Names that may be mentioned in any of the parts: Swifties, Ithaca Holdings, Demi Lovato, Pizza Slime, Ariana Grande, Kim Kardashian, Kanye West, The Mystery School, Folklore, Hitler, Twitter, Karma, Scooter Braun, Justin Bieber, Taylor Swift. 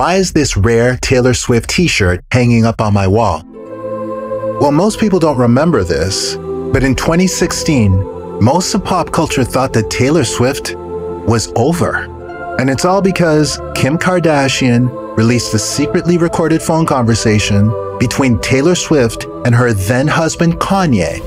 Why is this rare Taylor Swift t-shirt hanging up on my wall? Well, most people don't remember this, but in 2016, most of pop culture thought that Taylor Swift was over. And it's all because Kim Kardashian released a secretly recorded phone conversation between Taylor Swift and her then-husband Kanye.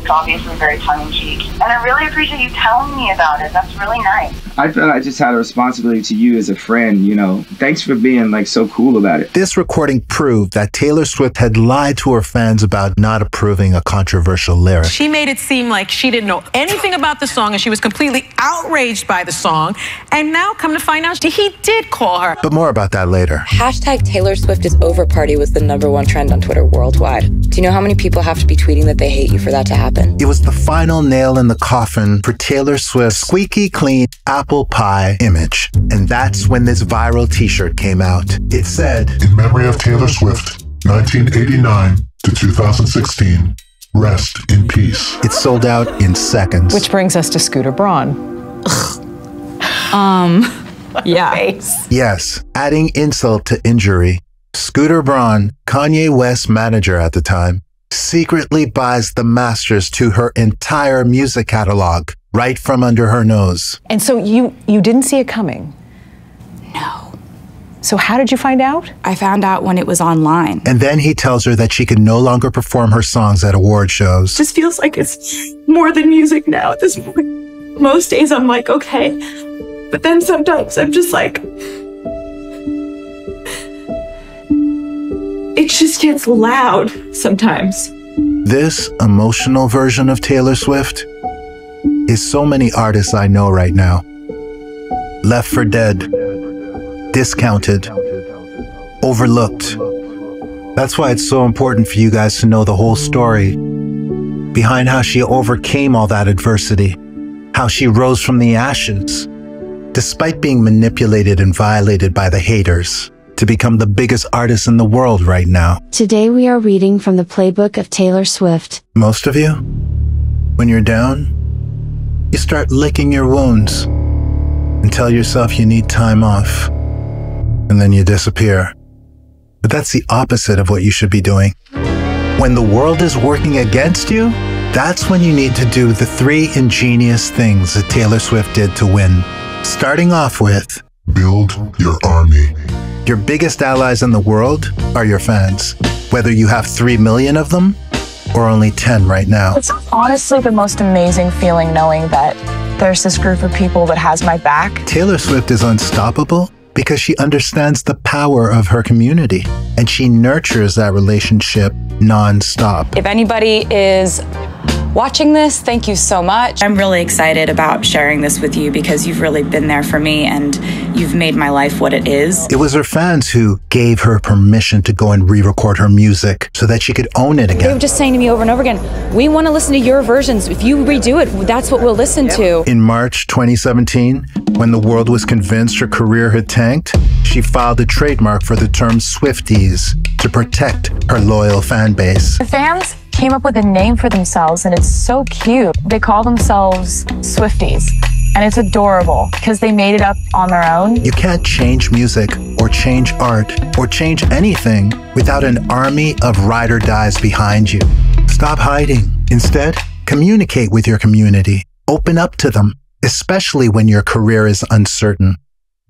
It's obviously very tongue-in-cheek. And I really appreciate you telling me about it. That's really nice. I felt I just had a responsibility to you as a friend, you know. Thanks for being like so cool about it. This recording proved that Taylor Swift had lied to her fans about not approving a controversial lyric. She made it seem like she didn't know anything about the song and she was completely outraged by the song. And now come to find out he did call her. But more about that later. Hashtag Taylor Swift is over party was the #1 trend on Twitter worldwide. Do you know how many people have to be tweeting that they hate you for that to happen? It was the final nail in the coffin for Taylor Swift's squeaky clean apple pie image. And that's when this viral t-shirt came out. It said, "In memory of Taylor Swift, 1989 to 2016, rest in peace." It sold out in seconds. Which brings us to Scooter Braun. Yeah. Yes, adding insult to injury, Scooter Braun, Kanye West's manager at the time, secretly buys the masters to her entire music catalog, right from under her nose. And so you didn't see it coming? No. So how did you find out? I found out when it was online. And then he tells her that she can no longer perform her songs at award shows. It just feels like it's more than music now at this point. Most days I'm like, okay. But then sometimes I'm just like, it just gets loud sometimes. This emotional version of Taylor Swift is so many artists I know right now. Left for dead, discounted, overlooked. That's why it's so important for you guys to know the whole story behind how she overcame all that adversity, how she rose from the ashes, despite being manipulated and violated by the haters, to become the biggest artist in the world right now. Today we are reading from the playbook of Taylor Swift. Most of you, when you're down, you start licking your wounds and tell yourself you need time off, and then you disappear. But that's the opposite of what you should be doing. When the world is working against you, that's when you need to do the 3 ingenious things that Taylor Swift did to win. Starting off with, build your army. Your biggest allies in the world are your fans, whether you have 3 million of them or only 10 right now. It's honestly the most amazing feeling knowing that there's this group of people that has my back. Taylor Swift is unstoppable because she understands the power of her community and she nurtures that relationship nonstop. If anybody is watching this, thank you so much. I'm really excited about sharing this with you because you've really been there for me and you've made my life what it is. It was her fans who gave her permission to go and re-record her music so that she could own it again. They were just saying to me over and over again, we want to listen to your versions. If you redo it, that's what we'll listen to. In March 2017, when the world was convinced her career had tanked, she filed a trademark for the term Swifties to protect her loyal fan base. The fans came up with a name for themselves and it's so cute. They call themselves Swifties and it's adorable because they made it up on their own. You can't change music or change art or change anything without an army of ride or dies behind you. Stop hiding. Instead, communicate with your community. Open up to them, especially when your career is uncertain.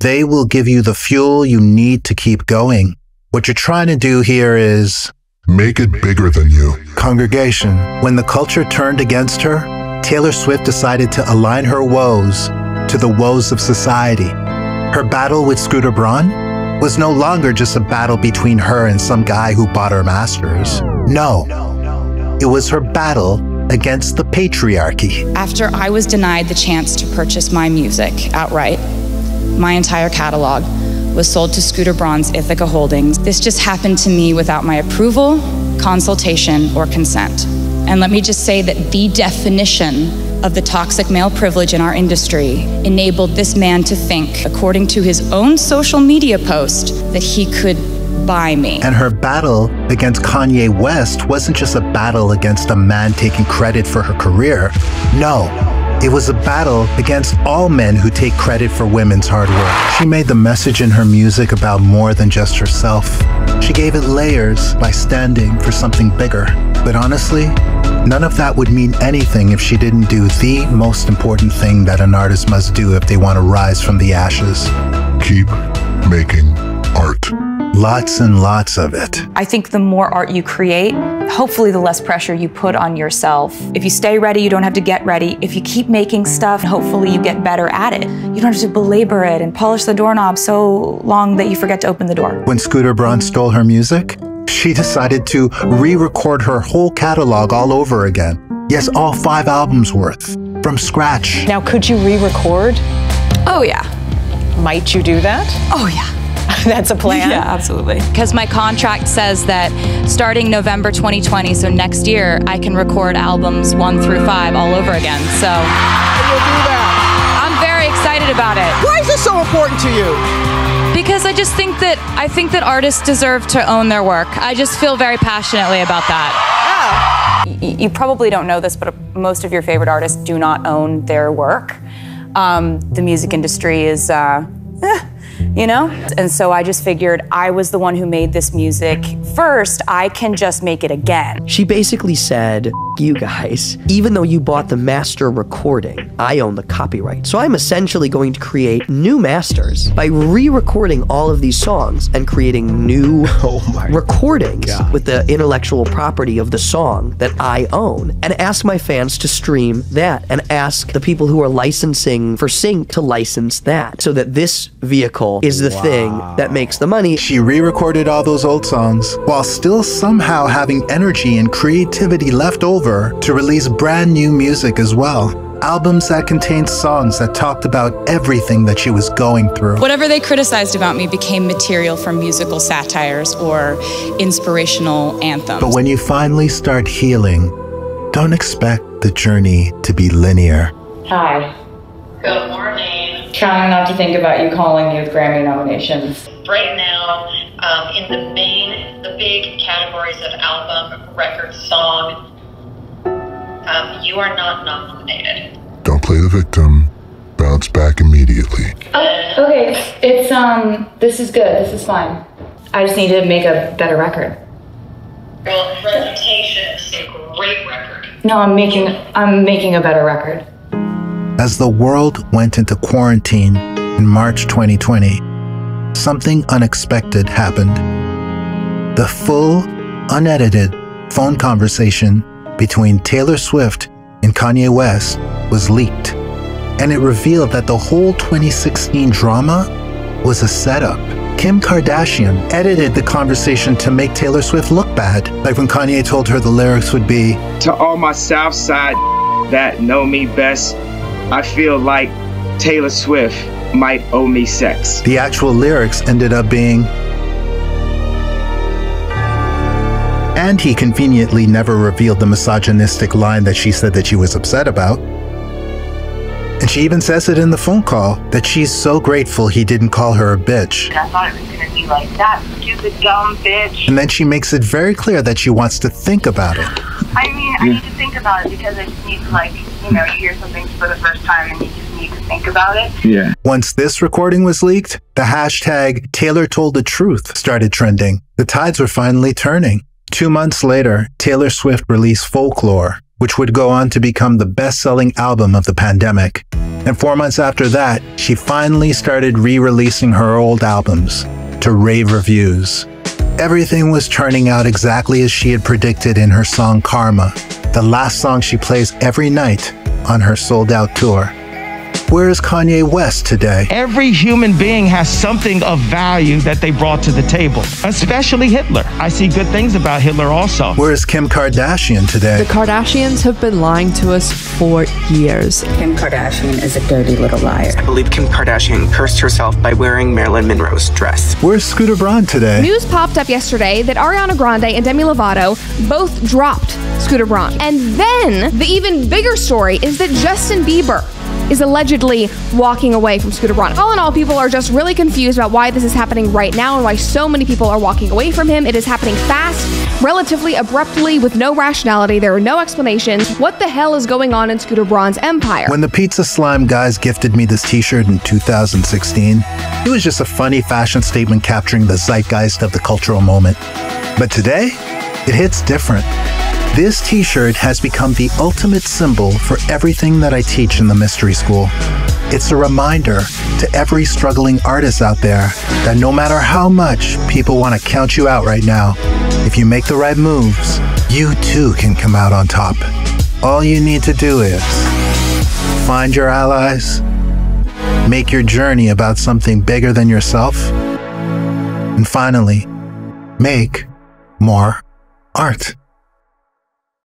They will give you the fuel you need to keep going. What you're trying to do here is make it bigger than you. Congregation. When the culture turned against her, Taylor Swift decided to align her woes to the woes of society. Her battle with Scooter Braun was no longer just a battle between her and some guy who bought her masters. No, it was her battle against the patriarchy. After I was denied the chance to purchase my music outright, my entire catalog was sold to Scooter Braun's Ithaca Holdings. This just happened to me without my approval, consultation, or consent. And let me just say that the definition of the toxic male privilege in our industry enabled this man to think, according to his own social media post, that he could buy me. And her battle against Kanye West wasn't just a battle against a man taking credit for her career. No. It was a battle against all men who take credit for women's hard work. She made the message in her music about more than just herself. She gave it layers by standing for something bigger. But honestly, none of that would mean anything if she didn't do the most important thing that an artist must do if they want to rise from the ashes. Keep making art. Lots and lots of it. I think the more art you create, hopefully the less pressure you put on yourself. If you stay ready, you don't have to get ready. If you keep making stuff, hopefully you get better at it. You don't have to belabor it and polish the doorknob so long that you forget to open the door. When Scooter Braun stole her music, she decided to re-record her whole catalog all over again. Yes, all 5 albums worth, from scratch. Now, could you re-record? Oh, yeah. Might you do that? Oh, yeah. That's a plan? Yeah, absolutely. Because my contract says that starting November 2020, so next year, I can record albums 1 through 5 all over again, so. You'll do that. I'm very excited about it. Why is this so important to you? Because I just think that, artists deserve to own their work. I just feel very passionately about that. Oh. You probably don't know this, but most of your favorite artists do not own their work. The music industry is, you know? And so I just figured I was the one who made this music first. I can just make it again. She basically said, you guys, even though you bought the master recording, I own the copyright. So I'm essentially going to create new masters by re-recording all of these songs and creating new recordings with the intellectual property of the song that I own, and ask my fans to stream that, and ask the people who are licensing for sync to license that, so that this vehicle is the thing that makes the money. She re-recorded all those old songs while still somehow having energy and creativity left over to release brand new music as well. Albums that contained songs that talked about everything that she was going through. Whatever they criticized about me became material for musical satires or inspirational anthems. But when you finally start healing, don't expect the journey to be linear. Hi. Good morning. Trying not to think about you calling you with Grammy nominations. Right now, in the big categories of album, record, song, you are not nominated. Don't play the victim. Bounce back immediately. Okay, this is good. This is fine. I just need to make a better record. Well, Reputation is a great record. No, I'm making a better record. As the world went into quarantine in March 2020, something unexpected happened. The full, unedited phone conversation between Taylor Swift and Kanye West was leaked, and it revealed that the whole 2016 drama was a setup. Kim Kardashian edited the conversation to make Taylor Swift look bad, like when Kanye told her the lyrics would be, "To all my South Side that know me best, I feel like Taylor Swift might owe me sex." The actual lyrics ended up being, and he conveniently never revealed the misogynistic line that she said that she was upset about. And she even says it in the phone call that she's so grateful he didn't call her a bitch. I thought it was gonna be like, that stupid dumb bitch. And then she makes it very clear that she wants to think about it. I mean, I need to think about it because I just need to, like, you know, you hear something for the first time and you just need to think about it. Yeah. Once this recording was leaked, the hashtag Taylor Told the Truth started trending. The tides were finally turning. 2 months later, Taylor Swift released Folklore, which would go on to become the best-selling album of the pandemic. And 4 months after that, she finally started re-releasing her old albums to rave reviews. Everything was turning out exactly as she had predicted in her song Karma, the last song she plays every night on her sold-out tour. Where is Kanye West today? Every human being has something of value that they brought to the table, especially Hitler. I see good things about Hitler also. Where is Kim Kardashian today? The Kardashians have been lying to us for years. Kim Kardashian is a dirty little liar. I believe Kim Kardashian cursed herself by wearing Marilyn Monroe's dress. Where's Scooter Braun today? News popped up yesterday that Ariana Grande and Demi Lovato both dropped Scooter Braun. And then the even bigger story is that Justin Bieber is allegedly walking away from Scooter Braun. All in all, people are just really confused about why this is happening right now and why so many people are walking away from him. It is happening fast, relatively abruptly, with no rationality. There are no explanations. What the hell is going on in Scooter Braun's empire? When the Pizza Slime guys gifted me this t-shirt in 2016, it was just a funny fashion statement capturing the zeitgeist of the cultural moment. But today, it hits different. This t-shirt has become the ultimate symbol for everything that I teach in the mystery school. It's a reminder to every struggling artist out there that no matter how much people want to count you out right now, if you make the right moves, you too can come out on top. All you need to do is find your allies, make your journey about something bigger than yourself, and finally, make more art.